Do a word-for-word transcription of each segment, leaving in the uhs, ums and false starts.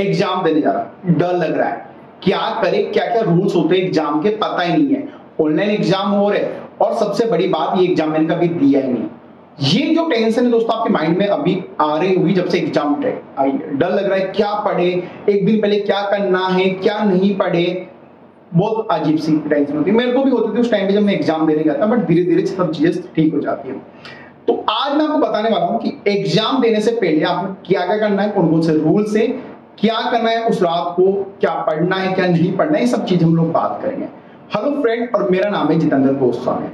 Exam देने जा रहा, डर लग रहा है, क्या करें, क्या क्या रूल्स होते हैं एग्जाम के पता ही नहीं है, ऑनलाइन एग्जाम हो रहे हैं और सबसे बड़ी बात ये एग्जाम मैंने कभी दिया ही नहीं। ये जो टेंशन है दोस्तों आपके माइंड में अभी आ रही हुई जब से एग्जाम आई, डर लग रहा है, क्या पढ़े, एक दिन पहले क्या करना है, क्या नहीं पढ़े, बहुत अजीब सी टेंशन होती है। मेरे को भी होती थी उस टाइम पे जब मैं एग्जाम देने गया था, बट धीरे धीरे सब चीजें ठीक हो जाती है। तो आज मैं आपको बताने वाला हूँ कि एग्जाम देने से पहले आपको क्या क्या करना है, कौन कौन से रूल्स है, क्या करना है उस रात को, क्या पढ़ना है क्या नहीं पढ़ना है, ये सब चीज हम लोग बात करेंगे। हेलो फ्रेंड, और मेरा नाम है जितेंद्र गोस्वामी।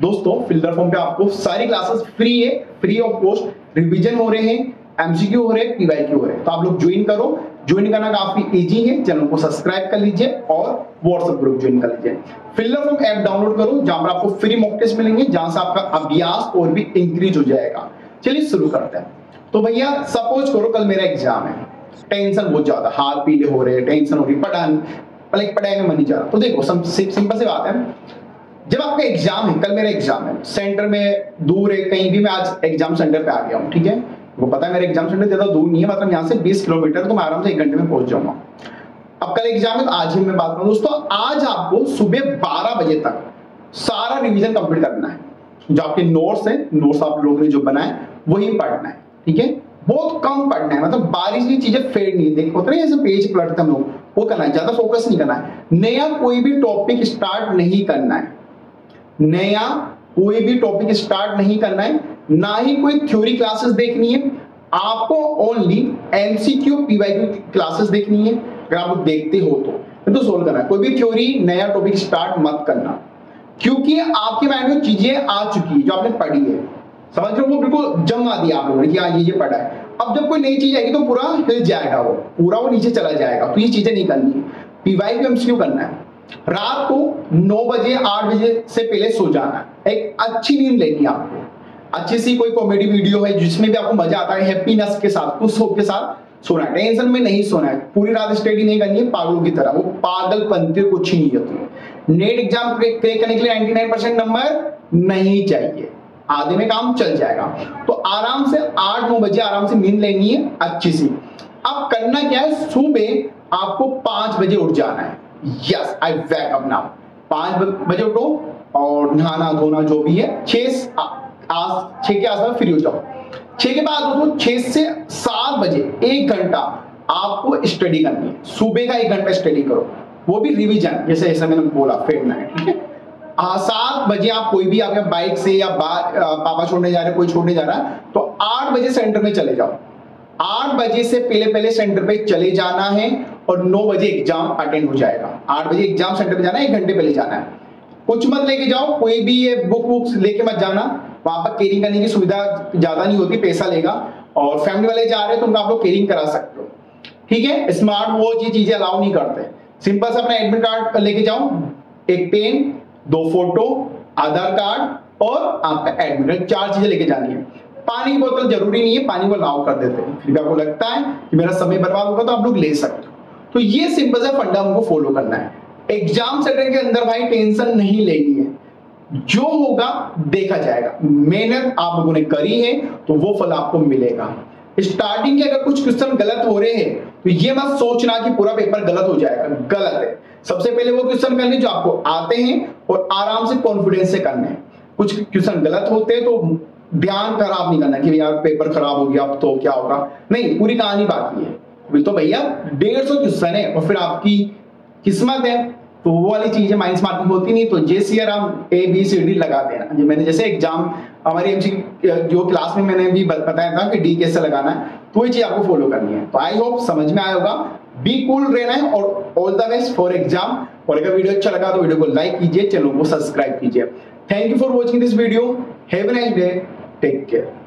दोस्तों फिल्डरफॉर्म पे आपको सारी क्लासेस फ्री है, फ्री ऑफ कॉस्ट, रिवीजन हो रहे हैं, एमसीक्यू हो रहे हैं, पीवाईक्यू हो रहे हैं, तो आप लोग ज्वाइन करो। ज्वाइन करना काफी इजी है, चैनल को सब्सक्राइब कर लीजिए और व्हाट्सएप ग्रुप ज्वाइन कर लीजिए। फिल्डरफॉर्म ऐप डाउनलोड करो जहां पर आपको फ्री मॉक टेस्ट मिलेंगे, जहां से आपका अभ्यास और भी इंक्रीज हो जाएगा। चलिए शुरू करते हैं। तो भैया सपोज करो कल मेरा एग्जाम है, टेंशन बहुत ज्यादा, हाथ पीले हो रहे, टेंशन हो रही, पढ़ाई पढ़ाई में मन नहीं जा रहा। तो देखो सिंपल सी बात है, जब आपका एग्जाम है, कल मेरा एग्जाम है, सेंटर में दूर है कहीं भी, मैं आज एग्जाम सेंटर पे आ गया हूँ, ठीक है, वो पता है मेरा एग्जाम सेंटर ज्यादा दूर नहीं है, मतलब यहाँ से बीस किलोमीटर, तो मैं आराम से एक घंटे में पहुंच जाऊंगा। अब कल एग्जाम है तो आज ही मैं बात करूँ दोस्तों, आज आपको सुबह बारह बजे तक सारा रिविजन कंप्लीट करना है। जो आपके नोट्स है, नोट्स आप लोगों ने जो बनाए वही पढ़ना है, ठीक है, बहुत कम पढ़ना है, मतलब बारिश की चीजें फेड नहीं देखो तो ऐसे पेज पलटते हम लोग, वो करना है, ज्यादा फोकस नहीं करना है। नया कोई भी टॉपिक स्टार्ट नहीं करना है, नया कोई भी टॉपिक स्टार्ट नहीं करना है, ना ही कोई थ्योरी क्लासेस देखनी है आपको, ओनली एमसीक्यू पीवाईक्यू क्लासेस देखनी है। अगर आप देखते हो तो तो सोल्व करना है, कोई भी थ्योरी नया टॉपिक स्टार्ट मत करना, क्योंकि आपके माइंड में चीजें आ चुकी है जो आपने पढ़ी है, समझ रहे हो, वो बिल्कुल जमा दिया आप लोगों ने कि हाँ ये ये पढ़ा है। अब जब कोई नई चीज आएगी तो पूरा हिल जाएगा, वो पूरा वो नीचे चला जाएगा, तो ये चीजें नहीं करनी है। पीवाईक्यू एमसीक्यू करना है, रात को नौ बजे आठ बजे से पहले सो जाना है, एक अच्छी नींद लेनी है आपको, अच्छी सी कोई कॉमेडी वीडियो है जिसमें भी आपको मजा आता है, हैप्पीनेस के साथ, कुछ होप के साथ सोना है, टेंशन में नहीं सोना है, पूरी रात स्टडी नहीं करनी है पागलों की तरह, वो पागलपंती कुछ ही नहीं होती। नेट एग्जाम क्रैक करने के लिए नाइनटी नाइन परसेंट नंबर नहीं चाहिए, आधे में काम चल जाएगा। तो आराम से आठ नौ बजे आराम से नींद लेनी है अच्छी सी। अब करना क्या है, सुबह आपको पांच बजे उठ जाना है, yes I wake up now, पांच बजे उठो और नहाना धोना जो भी है छह छह के आसपास फ्री हो जाओ। छह के बाद उठो, छह से सात बजे एक घंटा आपको स्टडी करनी है, सुबह का एक घंटा स्टडी करो, वो भी रिविजन, जैसे ऐसा मैंने बोला फेडना है, ठीक है। हाँ, सात बजे आप कोई भी आपके बाइक से या बा, पापा छोड़ने जा रहे, कोई छोड़ने जा रहा है तो आठ बजे सेंटर में चले जाओ, आठ बजे से पहले पहले सेंटर पे चले जाना है और नौ बजे एग्जाम अटेंड हो जाएगा। आठ बजे एग्जाम सेंटर पे जाना है, एक घंटे पहले जाना है, कुछ मत लेके जाओ, कोई भी ये बुक बुक्स लेके मत जाना, वहां पर कैरिंग करने की सुविधा ज्यादा नहीं होती, पैसा लेगा, और फैमिली वाले जा रहे हैं तो उनका आप लोग कैरिंग करा सकते हो, ठीक है। स्मार्ट वॉच ये चीजें अलाउ नहीं करते, सिंपल से अपना एडमिट कार्ड लेके जाओ, एक पेन, दो फोटो, आधार कार्ड और आपका एडमिट कार्ड, चार चीजें लेके जानी है। पानी की बोतल जरूरी नहीं है, पानी को अलाउ कर देते हैं, फिर भी आपको लगता है कि मेरा समय बर्बाद होगा तो आप लोग ले सकते हो। तो ये सिंपल सा फंडा हमको फॉलो करना है। एग्जाम सेंटर के अंदर भाई टेंशन नहीं लेनी है, जो होगा देखा जाएगा, मेहनत आप लोगों ने करी है तो वो फल आपको मिलेगा। स्टार्टिंग के अगर कुछ क्वेश्चन गलत हो रहे हैं तो ये मत सोचना कि पूरा पेपर गलत हो जाएगा, गलत है। सबसे पहले वो क्वेश्चन करने जो आपको आते हैं और आराम से कॉन्फिडेंस से करने हैं। कुछ क्वेश्चन गलत होते हैं तो ध्यान खराब नहीं करना कि यार पेपर खराब हो गया अब तो क्या होगा, नहीं, पूरी कहानी बाकी है। अभी तो भैया डेढ़ सौ क्वेश्चन है और फिर आपकी किस्मत है तो वो वाली चीजें माइनस मार्किंग होती नहीं, तो जैसे हम ए बी सी डी लगा देना, मैंने जैसे एग्जाम हमारी एमसीक्यू जो क्लास में मैंने भी बताया था कि डी कैसे लगाना है, तो ये चीज आपको फॉलो करनी है। तो आई होप समझ में आया होगा। बी कूल रहना है और all the best for exam. और अगर वीडियो अच्छा लगा तो वीडियो को लाइक कीजिए, चैनल को सब्सक्राइब कीजिए। Thank you for watching this video, have a nice day, take care.